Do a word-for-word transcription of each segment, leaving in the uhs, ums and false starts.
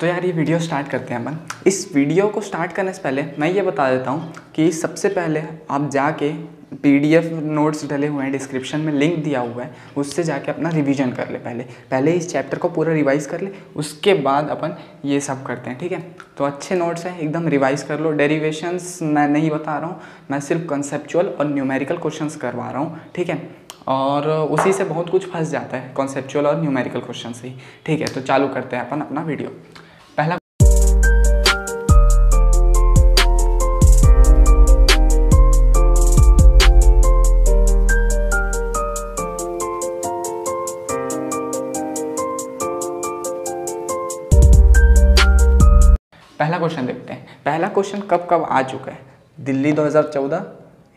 तो यार ये वीडियो स्टार्ट करते हैं अपन। इस वीडियो को स्टार्ट करने से पहले मैं ये बता देता हूँ कि सबसे पहले आप जाके पीडीएफ नोट्स डले हुए हैं, डिस्क्रिप्शन में लिंक दिया हुआ है, उससे जाके अपना रिवीजन कर ले। पहले पहले इस चैप्टर को पूरा रिवाइज कर ले, उसके बाद अपन ये सब करते हैं, ठीक है। तो अच्छे नोट्स हैं, एकदम रिवाइज कर लो। डेरिवेशंस मैं नहीं बता रहा हूँ, मैं सिर्फ कंसेप्चुअल और न्यूमेरिकल क्वेश्चंस करवा रहा हूँ, ठीक है। और उसी से बहुत कुछ फंस जाता है, कॉन्सेप्चुअल और न्यूमेरिकल क्वेश्चन से ही, ठीक है। तो चालू करते हैं अपन अपना वीडियो। पहला पहला क्वेश्चन देखते हैं। पहला क्वेश्चन कब कब आ चुका है? दिल्ली दो हज़ार चौदह,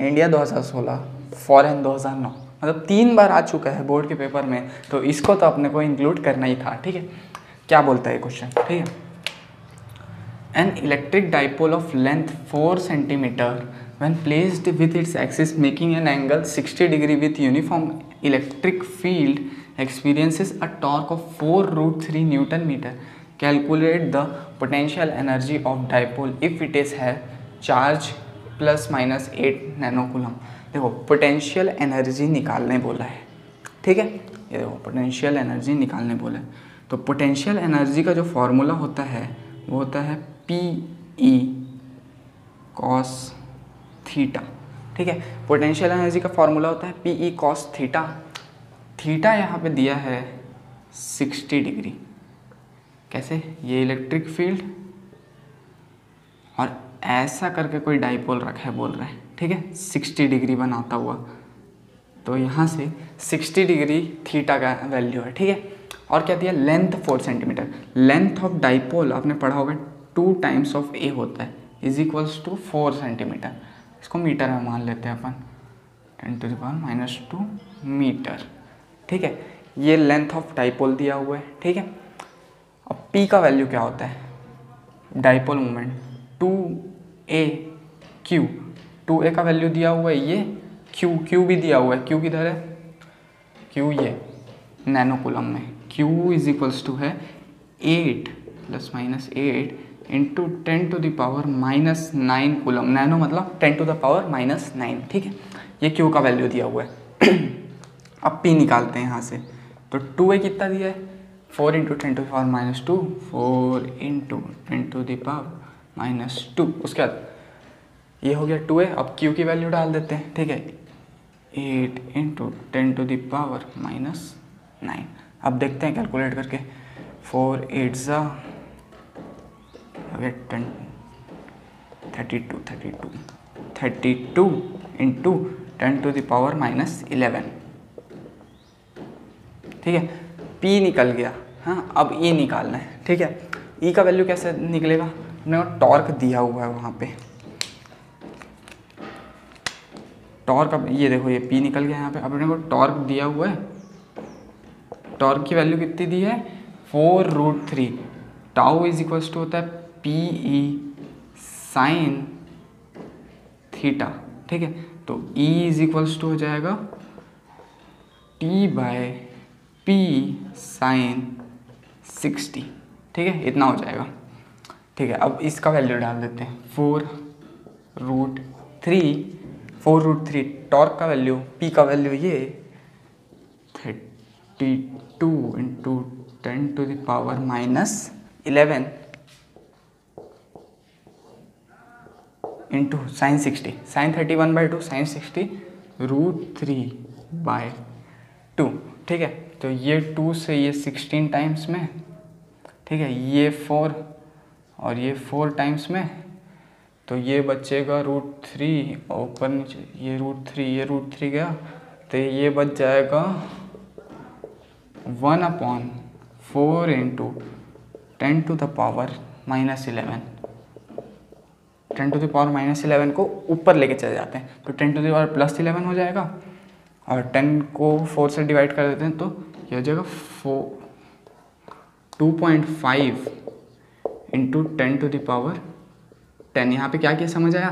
इंडिया दो हज़ार सोलह, फॉरेन दो हज़ार नौ, मतलब तीन बार आ चुका है बोर्ड के पेपर में, तो इसको तो अपने को इंक्लूड करना ही था, ठीक है। क्या बोलता है क्वेश्चन, ठीक है। An electric dipole of length four centimetre when placed with its axis making an angle sixty degree with uniform electric field experiences a torque of four root three newton metre. Calculate the potential energy of dipole if it is है charge plus minus eight nanocoulomb. देखो potential energy निकालने बोला है, ठीक है। ये देखो potential energy निकालने बोला है, तो पोटेंशियल एनर्जी का जो फॉर्मूला होता है वो होता है पी ई कॉस थीटा, ठीक है। पोटेंशियल एनर्जी का फॉर्मूला होता है P E cos theta. Theta यहाँ पे दिया है सिक्सटी डिग्री। कैसे? ये इलेक्ट्रिक फील्ड और ऐसा करके कोई डाइपोल रखा है बोल रहा है, ठीक है। सिक्सटी डिग्री बनाता हुआ, तो यहाँ से सिक्सटी डिग्री थीटा का वैल्यू है, ठीक है। और क्या दिया? Length four centimetre. Length of dipole आपने पढ़ा होगा टू टाइम्स ऑफ ए होता है, is equals to four centimetre. इसको मीटर में मान लेते हैं अपन, ten to the power minus two metre, ठीक है। ये लेंथ ऑफ डाइपोल दिया हुआ है, ठीक है। अब पी का वैल्यू क्या होता है? Dipole moment two a q. Two a का वैल्यू दिया हुआ है ये, क्यू क्यू भी दिया हुआ है। क्यू किधर है? क्यू ये नैनोकूलम में। क्यू इज इक्वल्स टू है eight plus minus eight into ten to the power minus nine coulomb. Nano मतलब ten to the power minus nine, ठीक है। ये क्यू का वैल्यू दिया हुआ है। अब पी निकालते हैं यहाँ से, तो टू ए कितना दिया है? Four into ten to the power minus two, four into ten to the power minus two. उसके बाद ये हो गया टू ए। अब क्यू की वैल्यू डाल देते हैं, ठीक है। Eight into ten to the power minus nine. अब देखते हैं कैलकुलेट करके, फोर एट ज़ा हो गया ten, thirty two thirty two thirty two into ten to the power minus eleven, ठीक है। पी निकल गया, हाँ। अब ई निकालना है, ठीक है। ई का वैल्यू कैसे निकलेगा? अपने टॉर्क दिया हुआ है वहाँ पे, टॉर्क। अब ये देखो ये पी निकल गया यहाँ पे। अपने को टॉर्क दिया हुआ है। टॉर्क की वैल्यू कितनी दी है? Four root three. Tau is equals to होता है पी ई साइन थीटा, ठीक है। तो ई इज इक्वल्स टू हो जाएगा T by P sine sixty, ठीक है। इतना हो जाएगा, ठीक है। अब इसका वैल्यू डाल देते हैं, four root three. Four root three torque का वैल्यू, पी का वैल्यू ये thirty two into ten to the power minus eleven into sine sixty, sine thirty one by two, sine sixty root three by two, ठीक है। तो ये to से ये sixteen times में, ठीक है। ये फोर और ये फोर टाइम्स में, तो ये बचेगा रूट थ्री। ऊपर नीचे ये रूट थ्री, ये रूट थ्री गया, तो ये बच जाएगा one upon four into ten to the power minus eleven. Ten to the power minus eleven को ऊपर लेके चले जाते हैं, तो ten to the power plus eleven हो जाएगा। और टेन को फोर से डिवाइड कर देते हैं, तो यह हो जाएगा four two point five into ten to the power ten. यहाँ पे क्या किया समझ आया?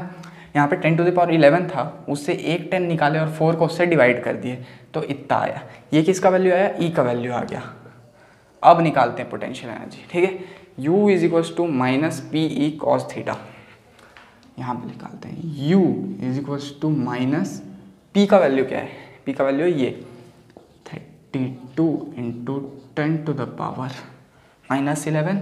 यहाँ पे ten to the power eleven था, उससे एक टेन निकाले और फोर को उससे डिवाइड कर दिए, तो इतना आया। ये किसका वैल्यू आया? ई का वैल्यू आ गया। अब निकालते हैं पोटेंशियल एनर्जी, ठीक है। u is equals to minus P E cos theta, यहाँ पे निकालते हैं u is equals to minus P का वैल्यू क्या है, पी का वैल्यू ये thirty two into ten to the power minus eleven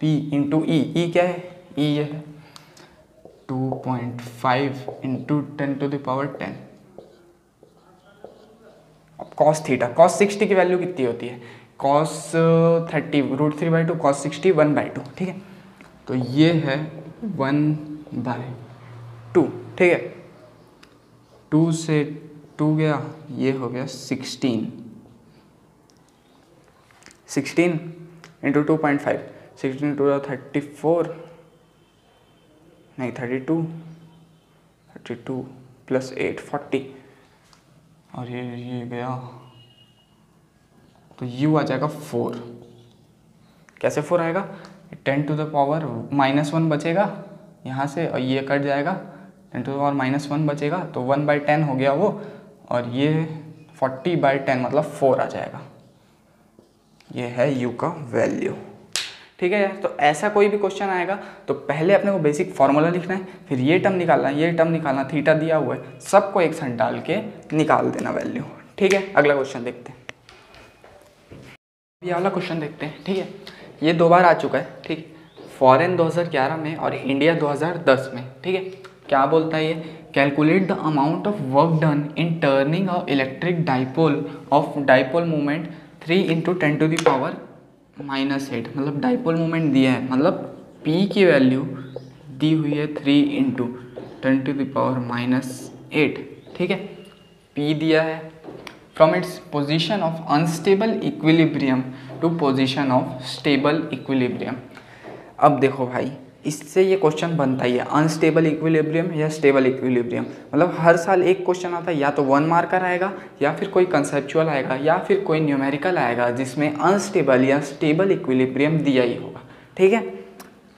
P into E, E क्या है, ई ये है two point five into ten to the power ten. अब कॉस थीटा, कॉस सिक्सटी की वैल्यू कितनी होती है, cos thirty root three by two, cos sixty one by two, ठीक है, तो ये है वन बाई टू, ठीक है, टू से टू गया, ये हो गया sixteen, sixteen into two point five, sixteen two thirty four, नहीं thirty two, thirty two plus eight forty, और ये ये गया, तो u आ जाएगा फोर, कैसे फोर आएगा, ten to the power minus one बचेगा यहाँ से, और ये कट जाएगा, ten to the power minus one बचेगा, तो वन बाई टेन हो गया वो, और ये फोर्टी बाई टेन मतलब फोर आ जाएगा, ये है u का वैल्यू, ठीक है यार। तो ऐसा कोई भी क्वेश्चन आएगा तो पहले अपने को बेसिक फार्मूला लिखना है, फिर ये टर्म निकालना है, ये टर्म निकालना, थीटा दिया हुआ है, सबको एक साथ डाल के निकाल देना वैल्यू, ठीक है। अगला क्वेश्चन देखते हैं, ये वाला क्वेश्चन देखते हैं, ठीक है, ये दो बार आ चुका है, ठीक है, फॉरेन दो हज़ार ग्यारह में और इंडिया दो हज़ार दस में, ठीक है। क्या बोलता है ये, calculate the amount of work done in turning of electric dipole of dipole movement three into ten to the power minus eight, मतलब डाइपोल मोमेंट दिया है, मतलब पी की वैल्यू दी हुई है three into ten to the power minus eight, ठीक है, पी दिया है, from its position of unstable equilibrium to position of stable equilibrium. अब देखो भाई, इससे ये क्वेश्चन बनता ही है, अनस्टेबल इक्विलिब्रियम या स्टेबल इक्विलिब्रियम, मतलब हर साल एक क्वेश्चन आता है, या तो वन मार्कर आएगा, या फिर कोई कंसेप्चुअल आएगा, या फिर कोई न्यूमेरिकल आएगा जिसमें अनस्टेबल या स्टेबल इक्विलिब्रियम दिया ही होगा, ठीक है।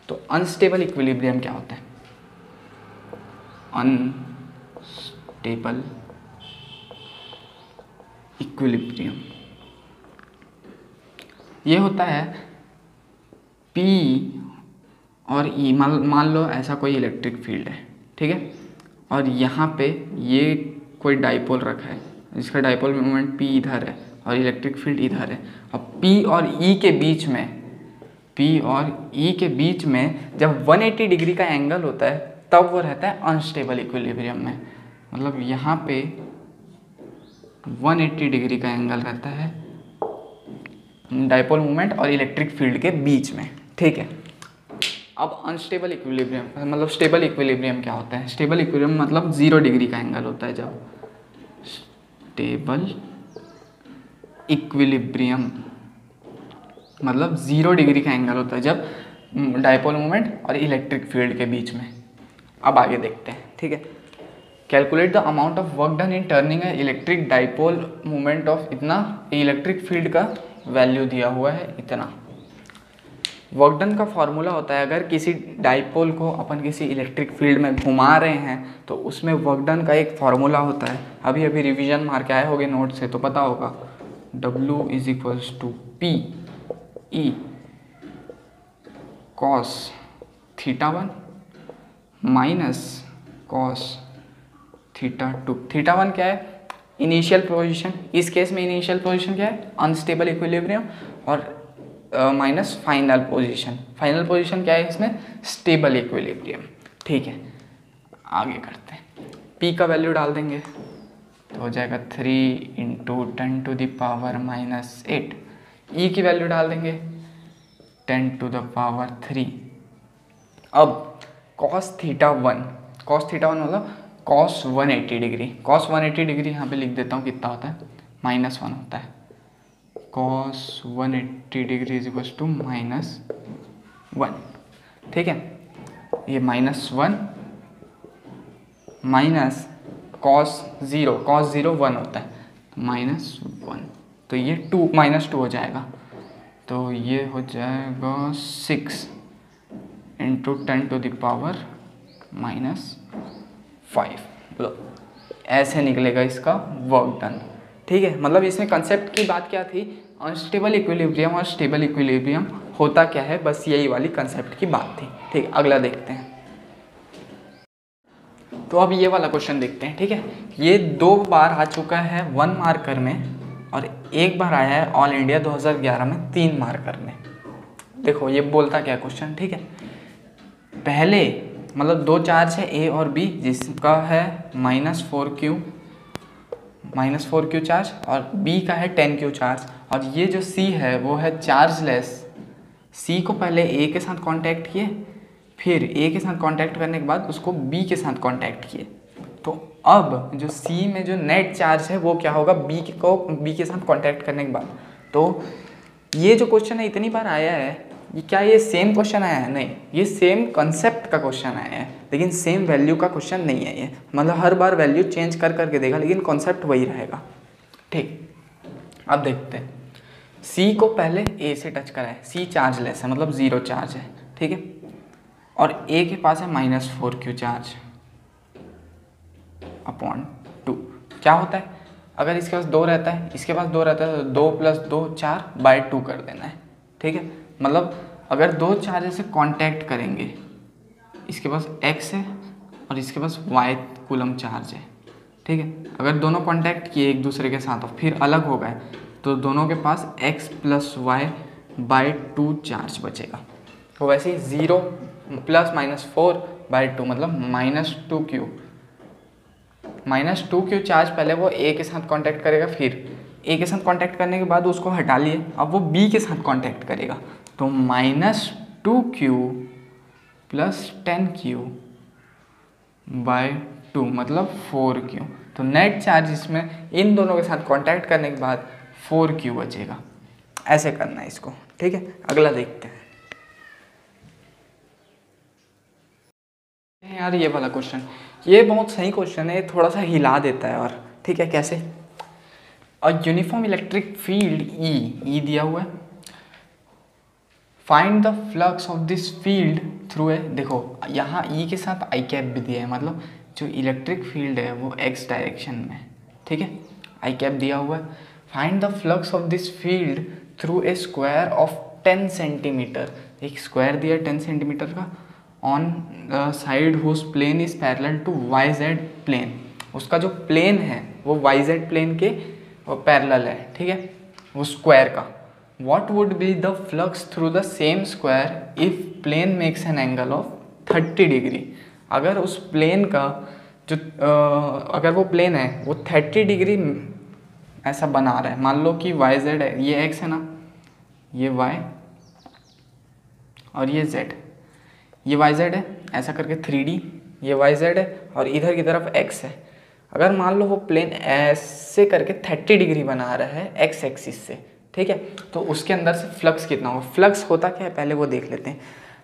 तो अनस्टेबल इक्विलिब्रियम क्या होता है, अनस्टेबल इक्विलिब्रियम ये होता है P और E, मान लो ऐसा कोई इलेक्ट्रिक फील्ड है, ठीक है, और यहाँ पे ये कोई डाइपोल रखा है जिसका डाइपोल मोमेंट P इधर है और इलेक्ट्रिक फील्ड इधर है। अब P और E के बीच में, P और E के बीच में जब एक सौ अस्सी डिग्री का एंगल होता है तब वो रहता है अनस्टेबल इक्विलिब्रियम में, मतलब यहाँ पे एक सौ अस्सी डिग्री का एंगल रहता है डाइपोल मोमेंट और इलेक्ट्रिक फील्ड के बीच में, ठीक है। अब अनस्टेबल इक्विलिब्रियम मतलब स्टेबल इक्विलिब्रियम क्या होता है, स्टेबल इक्विलिब्रियम मतलब जीरो डिग्री का एंगल होता है, जब स्टेबल इक्विलिब्रियम मतलब जीरो डिग्री का एंगल होता है जब डाइपोल मोमेंट और इलेक्ट्रिक फील्ड के बीच में। अब आगे देखते हैं, ठीक है, calculate the amount of work done in turning a electric dipole moment of, इतना इलेक्ट्रिक फील्ड का वैल्यू दिया हुआ है इतना। वर्क डन का फॉर्मूला होता है, अगर किसी डाइपोल को अपन किसी इलेक्ट्रिक फील्ड में घुमा रहे हैं तो उसमें वर्क डन का एक फार्मूला होता है, अभी अभी रिवीजन मार के आए होंगे नोट से तो पता होगा, W is equals to P E cos theta one minus cos theta two. Theta one क्या है, इनिशियल पोजीशन, इस केस में इनिशियल पोजीशन क्या है, अनस्टेबल इक्विलिब्रियम, और minus final position, final position क्या है इसमें, स्टेबल इक्विलिब्रियम, ठीक है। आगे करते हैं, पी का वैल्यू डाल देंगे तो हो जाएगा three into ten to the power minus eight, E की वैल्यू डाल देंगे ten to the power three. अब cos theta one, cos theta one मतलब cos one eighty degree, cos one eighty degree यहाँ पे लिख देता हूँ, कितना होता है, माइनस वन होता है, cos one eighty degree is equals to minus one, ठीक है, ये minus one minus cos zero, cos zero one होता है, माइनस वन, तो ये टू माइनस टू हो जाएगा, तो ये हो जाएगा six into ten to the power minus five, ऐसे निकलेगा इसका वर्क डन, ठीक है। मतलब इसमें कंसेप्ट की बात क्या थी, अनस्टेबल इक्विलिब्रियम और स्टेबल इक्विलिब्रियम होता क्या है, बस यही वाली कंसेप्ट की बात थी। ठीक है, अगला देखते हैं। तो अब ये वाला क्वेश्चन देखते हैं। ठीक है, ये दो बार आ चुका है वन मार्कर में और एक बार आया है ऑल इंडिया दो हज़ार ग्यारह में तीन मार्कर में। देखो ये बोलता क्या क्वेश्चन। ठीक है, पहले मतलब दो चार्ज है ए और बी, जिसका है minus four Q minus four Q charge और बी का है टेन क्यू चार्ज, और ये जो सी है वो है चार्जलेस। सी को पहले ए के साथ कांटेक्ट किए, फिर ए के साथ कांटेक्ट करने के बाद उसको बी के साथ कांटेक्ट किए, तो अब जो सी में जो नेट चार्ज है वो क्या होगा बी को बी के साथ कांटेक्ट करने के बाद। तो ये जो क्वेश्चन है इतनी बार आया है, ये क्या ये सेम क्वेश्चन आया है? नहीं, ये सेम कंसेप्ट का क्वेश्चन आया है लेकिन सेम वैल्यू का क्वेश्चन नहीं है। ये मतलब हर बार वैल्यू चेंज कर करके देगा लेकिन कॉन्सेप्ट वही रहेगा। ठीक, अब देखते हैं। सी को पहले ए से टच कराए, सी चार्जलेस है मतलब ज़ीरो चार्ज है। ठीक है, और ए के पास है minus four Q charge upon two. क्या होता है, अगर इसके पास दो रहता है, इसके पास दो रहता है तो दो प्लस दो चार बाई टू कर देना है। ठीक है, मतलब अगर दो चार्जेस से कांटेक्ट करेंगे, इसके पास एक्स है और इसके पास वाई कूलम चार्ज है। ठीक है, अगर दोनों कांटेक्ट किए एक दूसरे के साथ और फिर अलग हो गए तो दोनों के पास X plus Y by two charge बचेगा। तो वैसे ही zero plus minus four by two मतलब minus two Q minus two Q charge पहले वो ए के साथ कांटेक्ट करेगा, फिर ए के साथ कांटेक्ट करने के बाद उसको हटा लिए, अब वो बी के साथ कांटेक्ट करेगा। तो minus two Q plus ten Q by two मतलब फोर क्यू। तो नेट चार्ज इसमें इन दोनों के साथ कांटेक्ट करने के बाद फोर क्यू बचेगा। ऐसे करना है इसको। ठीक है, अगला देखते हैं यार ये वाला क्वेश्चन। ये बहुत सही क्वेश्चन है, थोड़ा सा हिला देता है। और ठीक है, कैसे? A uniform electric field E E दिया हुआ है, find the flux of this field through ए। देखो यहाँ ई के साथ आई कैप भी दिया है, मतलब जो इलेक्ट्रिक फील्ड है वो एक्स डायरेक्शन में। ठीक है, आई कैप दिया हुआ है। Find the flux of this field through a square of ten centimetre. एक स्क्वायर दिया है टेन सेंटीमीटर का, on side whose plane is parallel to Y Z plane. उसका जो प्लेन है वो वाई जेड प्लेन के पैरेलल है। ठीक है, वो स्क्वायर का। What would be the flux through the same square if plane makes an angle of thirty degree. अगर उस प्लेन का जो uh, अगर वो प्लेन है वो थर्टी डिग्री ऐसा बना रहा है, मान लो कि वाई जेड है, ये एक्स है ना, ये वाई और ये जेड, ये वाई जेड है ऐसा करके थ्री डी, ये वाई जेड है और इधर की तरफ एक्स है। अगर मान लो वो प्लेन ऐसे करके थर्टी डिग्री बना रहा है एक्स एक्सिस से, ठीक है, तो उसके अंदर से फ्लक्स कितना होगा। फ्लक्स होता क्या है पहले वो देख लेते हैं।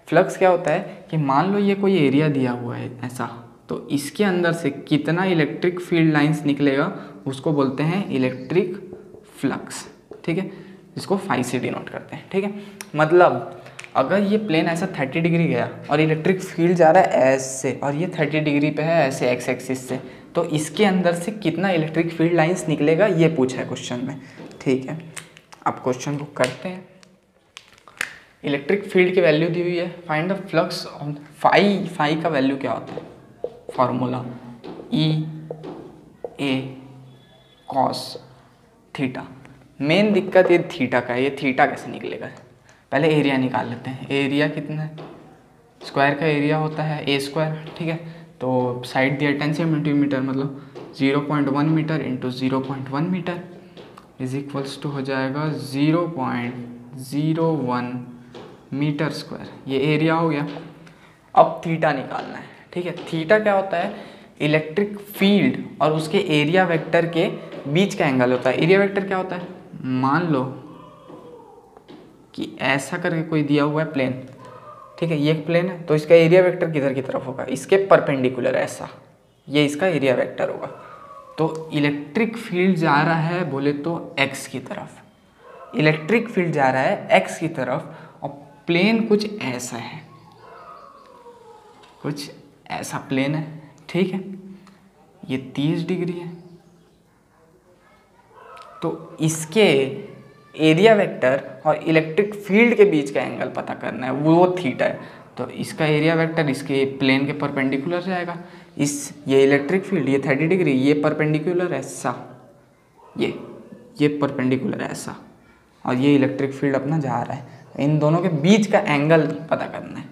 फ्लक्स क्या होता है कि मान लो ये कोई एरिया दिया हुआ है ऐसा, तो इसके अंदर से कितना इलेक्ट्रिक फील्ड लाइन्स निकलेगा उसको बोलते हैं इलेक्ट्रिक फ्लक्स। ठीक है, इसको फाई से डिनोट करते हैं। ठीक है, मतलब अगर ये प्लेन ऐसा थर्टी डिग्री गया और इलेक्ट्रिक फील्ड जा रहा है ऐसे, और ये थर्टी डिग्री पे है ऐसे एक्स एक्सिस से, तो इसके अंदर से कितना इलेक्ट्रिक फील्ड लाइंस निकलेगा ये पूछा है क्वेश्चन में। ठीक है, अब क्वेश्चन को करते हैं। इलेक्ट्रिक फील्ड की वैल्यू दी हुई है, find the flux of phi. Phi का वैल्यू क्या होता है, formula E A cos theta. Main दिक्कत ये थीटा का है, ये थीटा कैसे निकलेगा। पहले एरिया निकाल लेते हैं। एरिया कितना है, स्क्वायर का एरिया होता है ए स्क्वायर। ठीक है, तो साइड दिया टेन सेंटीमीटर मतलब zero point one metre into zero point one metre is equals to हो जाएगा zero point zero one metre square. ये एरिया हो गया। अब थीटा निकालना है। ठीक है, थीटा क्या होता है, इलेक्ट्रिक फील्ड और उसके एरिया वेक्टर के बीच का एंगल होता है। एरिया वेक्टर क्या होता है, मान लो कि ऐसा करके कोई दिया हुआ है प्लेन, ठीक है, ये एक प्लेन है, तो इसका एरिया वेक्टर किधर की तरफ होगा, इसके परपेंडिकुलर ऐसा, ये इसका एरिया वेक्टर होगा। तो इलेक्ट्रिक फील्ड जा रहा है बोले तो एक्स की तरफ, इलेक्ट्रिक फील्ड जा रहा है एक्स की तरफ, और प्लेन कुछ ऐसा है, कुछ ऐसा प्लेन है। ठीक है, ये तीस डिग्री है तो इसके एरिया वेक्टर और इलेक्ट्रिक फील्ड के बीच का एंगल पता करना है, वो थीटा है। तो इसका एरिया वेक्टर इसके प्लेन के परपेंडिकुलर जाएगा। इस ये इलेक्ट्रिक फील्ड ये थर्टी डिग्री, ये परपेंडिकुलर ऐसा, ये ये परपेंडिकुलर ऐसा, और ये इलेक्ट्रिक फील्ड अपना जा रहा है। इन दोनों के बीच का एंगल पता करना है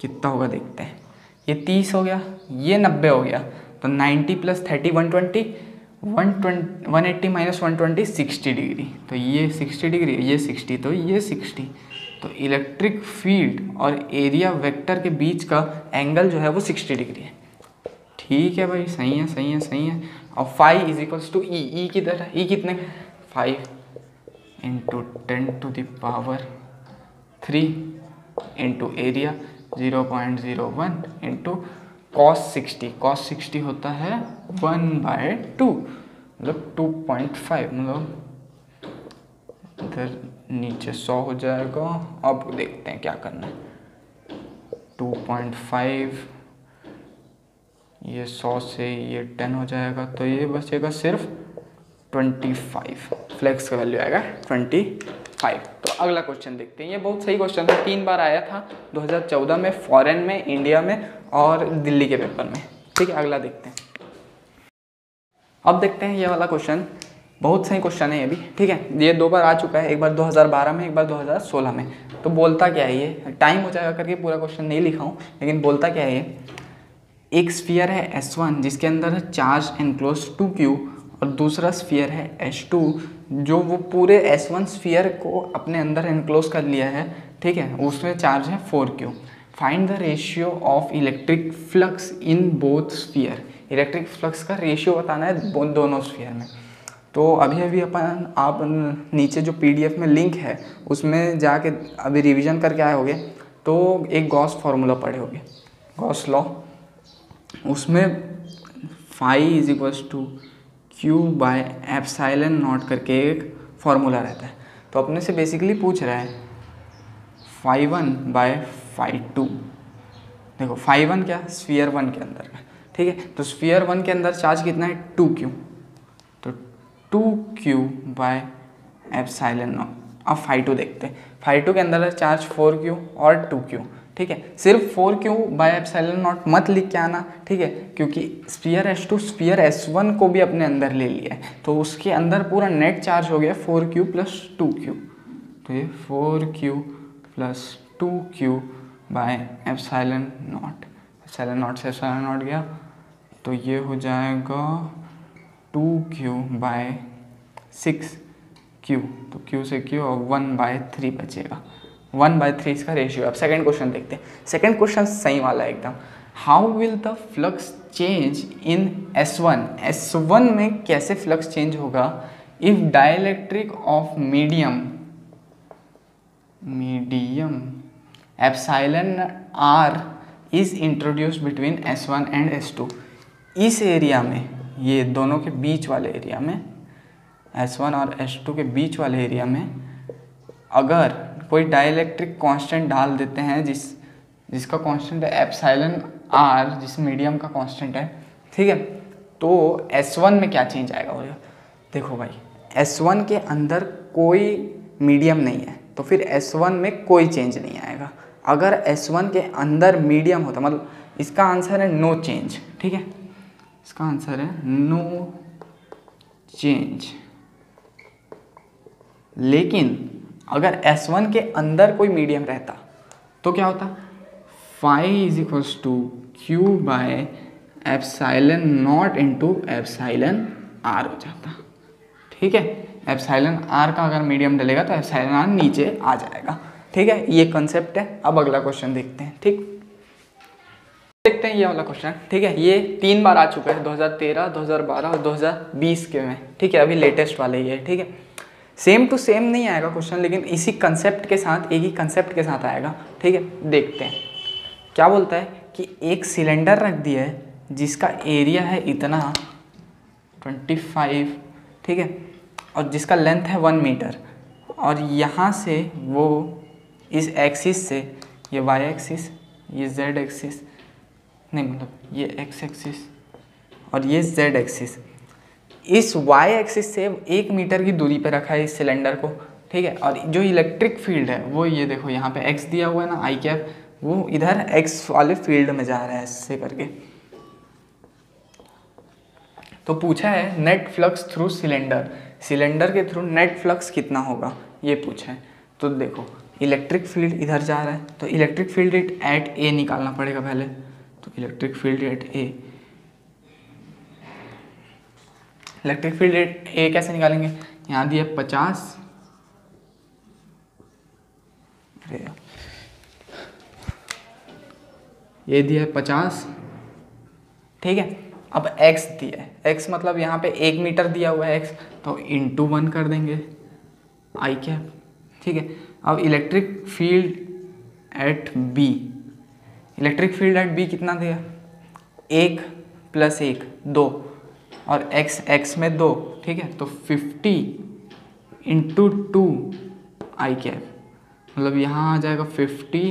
कितना होगा, देखते हैं। ये तीस हो गया, ये नब्बे हो गया, तो ninety plus thirty one twenty, one twenty one eighty minus one twenty sixty degree. तो ये सिक्सटी डिग्री, ये सिक्सटी, तो ये सिक्सटी। तो इलेक्ट्रिक फील्ड और एरिया वेक्टर के बीच का एंगल जो है वो सिक्सटी डिग्री है। ठीक है भाई, सही है सही है सही है। और phi is equals to E, E की तरह ई कितने का, five into ten to the power three into area zero point zero one into cos sixty. Cos sixty होता है वन बाय टू, मतलब टू पॉइंट फाइव, मतलब इधर नीचे सौ हो जाएगा। अब देखते हैं क्या करना है। टू पॉइंट फाइव, ये सौ से ये टेन हो जाएगा, तो ये बचेगा सिर्फ ट्वेंटी फाइव। फ्लेक्स का वैल्यू आएगा ट्वेंटी फाइव। तो अगला क्वेश्चन देखते हैं। ये बहुत सही क्वेश्चन था, तीन बार आया था दो हज़ार चौदह में, फॉरेन में, इंडिया में और दिल्ली के पेपर में। ठीक है, अगला देखते हैं। अब देखते हैं ये वाला क्वेश्चन, बहुत सही क्वेश्चन है ये भी। ठीक है, ये दो बार आ चुका है, एक बार दो हज़ार बारह में, एक बार दो हज़ार सोलह में। तो बोलता क्या है ये, टाइम हो जाएगा करके पूरा क्वेश्चन नहीं लिखा हूँ, लेकिन बोलता क्या है ये, एक स्फीयर है एस वन जिसके अंदर है चार्ज एनक्लोज टू क्यू, और दूसरा स्फीयर है एस टू जो वो पूरे एस वन स्फीयर को अपने अंदर एनक्लोज कर लिया है। ठीक है, उसमें चार्ज है four Q. Find the ratio of electric flux in both sphere. Electric flux का रेशियो बताना है दोनों स्फीयर में। तो अभी अभी अपन आप नीचे जो पीडीएफ में लिंक है उसमें जाके अभी रिविज़न करके आए होगे, तो एक गॉस फार्मूला पढ़े होगे, गॉस लॉ, उसमें phi is equals to Q by epsilon naught करके एक फार्मूला रहता है। तो अपने से बेसिकली पूछ रहा है phi one by phi two. देखो फाई वन क्या, स्फीयर वन के अंदर का। ठीक है, तो स्फीयर वन के अंदर चार्ज कितना है, टू क्यू, तो two Q by epsilon naught. अब फाई टू देखते हैं, फाई टू के अंदर चार्ज फोर क्यू और टू क्यू। ठीक है, सिर्फ four Q by epsilon naught मत लिख के आना। ठीक है, क्योंकि sphere S two sphere S one को भी अपने अंदर ले लिया है, तो उसके अंदर पूरा नेट चार्ज हो गया four Q plus two Q. तो ये four Q plus two Q by epsilon naught, epsilon naught से एप्सिलॉन नॉट गया, तो ये हो जाएगा two Q by six Q, तो क्यू से क्यू, और वन बाय थ्री बचेगा, वन बाई थ्री इसका रेशियो। अब सेकंड क्वेश्चन देखते हैं। सेकंड क्वेश्चन सही वाला है एकदम। How will the flux change in S one? S one में कैसे फ्लक्स चेंज होगा if dielectric of medium medium epsilon r is introduced between S one and S two. इस एरिया में, ये दोनों के बीच वाले एरिया में, एस वन और एस टू के बीच वाले एरिया में अगर कोई डाइलेक्ट्रिक कांस्टेंट डाल देते हैं, जिस जिसका कांस्टेंट है एप्सिलॉन आर, जिस मीडियम का कांस्टेंट है, ठीक है, तो एस वन में क्या चेंज आएगा वो देखो भाई। एस वन के अंदर कोई मीडियम नहीं है, तो फिर एस वन में कोई चेंज नहीं आएगा। अगर एस वन के अंदर मीडियम होता, मतलब इसका आंसर है नो चेंज। ठीक है, इसका आंसर है नो चेंज। लेकिन अगर एस वन के अंदर कोई मीडियम रहता तो क्या होता, phi is equals to Q by epsilon naught into epsilon r हो जाता। ठीक है, एप्साइलन आर का अगर मीडियम डलेगा तो एप्साइलन आर नीचे आ जाएगा। ठीक है, ये कंसेप्ट है। अब अगला क्वेश्चन देखते हैं। ठीक, देखते हैं ये वाला क्वेश्चन। ठीक है, ये तीन बार आ चुका है दो हज़ार तेरह, दो हज़ार बारह और दो हज़ार बीस के में। ठीक है, अभी लेटेस्ट वाले ये। ठीक है, सेम टू सेम नहीं आएगा क्वेश्चन, लेकिन इसी कंसेप्ट के साथ, एक ही कंसेप्ट के साथ आएगा। ठीक है, देखते हैं क्या बोलता है कि एक सिलेंडर रख दिया है जिसका एरिया है इतना ट्वेंटी फाइव, ठीक है, और जिसका लेंथ है वन मीटर, और यहाँ से वो इस एक्सिस से, ये वाई एक्सिस, ये जेड एक्सिस, नहीं मतलब ये एक्स एक्सिस और ये जेड एक्सिस, इस वाई एक्सिस से एक मीटर की दूरी पर रखा है इस सिलेंडर को, ठीक है। और जो इलेक्ट्रिक फील्ड है वो ये देखो यहाँ पे एक्स दिया हुआ है ना, आई कैप, वो इधर एक्स वाले फील्ड में जा रहा है इससे करके। तो पूछा है net flux through cylinder, cylinder के थ्रू नेट फ्लक्स कितना होगा ये पूछा है। तो देखो इलेक्ट्रिक फील्ड इधर जा रहा है तो electric field rate at A निकालना पड़ेगा पहले। तो electric field rate A, electric field rate A कैसे निकालेंगे, यहाँ दिया पचास, ये दिया है पचास, ठीक है। अब x दिया है, x मतलब यहाँ पे एक मीटर दिया हुआ है x, तो इंटू वन कर देंगे i कैप, ठीक है। अब electric field at b, electric field at b कितना दिया, एक प्लस एक दो, और x x में दो, ठीक है। तो fifty into two i cap, मतलब यहाँ आ जाएगा फिफ्टी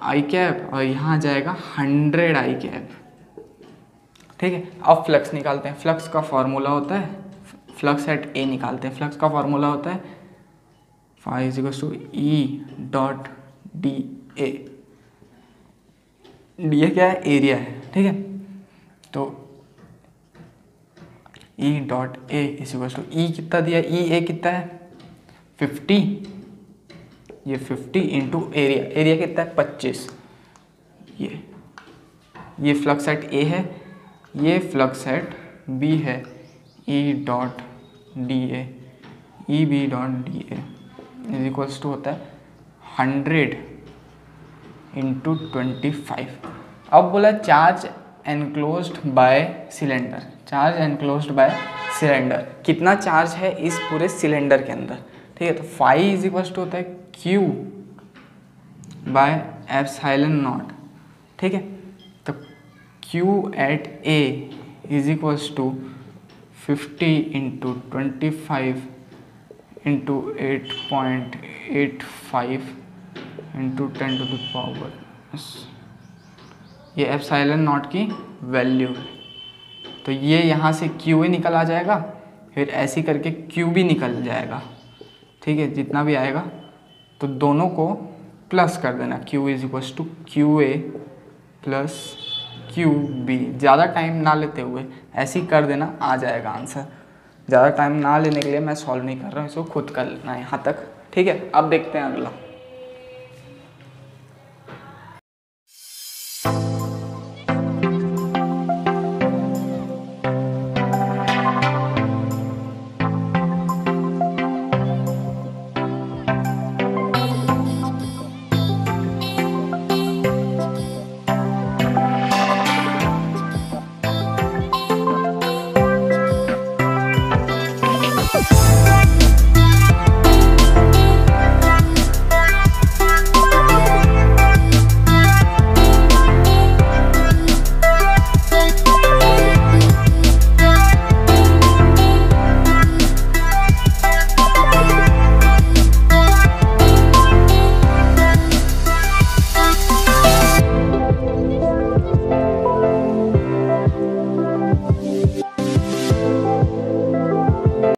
आई कैप और यहाँ आ जाएगा हंड्रेड आई कैप, ठीक है। अब फ्लक्स निकालते हैं, फ्लक्स का फॉर्मूला होता है, फ्लक्स एट ए निकालते हैं, फ्लक्स का फॉर्मूला होता है phi is equals to E dot D A, D A क्या है, एरिया है, ठीक है। तो E dot A is equals to E कितना दिया, ई ए कितना है फिफ्टी, ये फिफ्टी इंटू एरिया, एरिया कितना है पच्चीस, ये ये फ्लक्स एट ए है, ये फ्लक्स एट बी है, E dot D A, E B dot D A is equals to होता है हंड्रेड इंटू ट्वेंटी फाइव। अब बोला charge enclosed by cylinder, charge enclosed by cylinder, कितना चार्ज है इस पूरे सिलेंडर के अंदर, ठीक है। तो फाइव इज इक्वल्स टू होता है क्यू बाय एप्सिलॉन नॉट, ठीक है। तो Q at A is equals to fifty into twenty five into eight point eight five into ten to the power, ये एप्सिलॉन नॉट की वैल्यू है। तो ये यहाँ से Q A निकल आ जाएगा, फिर ऐसे करके Q भी निकल जाएगा, ठीक है। जितना भी आएगा तो दोनों को प्लस कर देना, Q is equals to Q A plus Q B, ज़्यादा टाइम ना लेते हुए ऐसे ही कर देना, आ जाएगा आंसर। ज़्यादा टाइम ना लेने के लिए मैं सॉल्व नहीं कर रहा हूँ, इसको खुद कर लेना है यहाँ तक, ठीक है। अब देखते हैं अगला।